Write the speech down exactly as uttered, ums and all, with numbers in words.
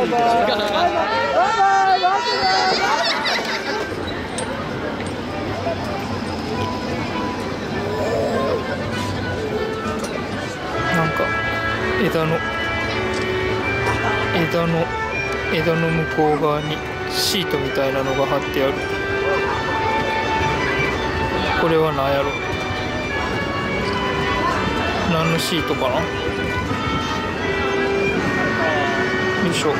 バイバイバイバイバイ。枝の枝の枝の向こう側にシートみたいなのが貼ってある。これは何やろ、何のシートかな。よいしょね。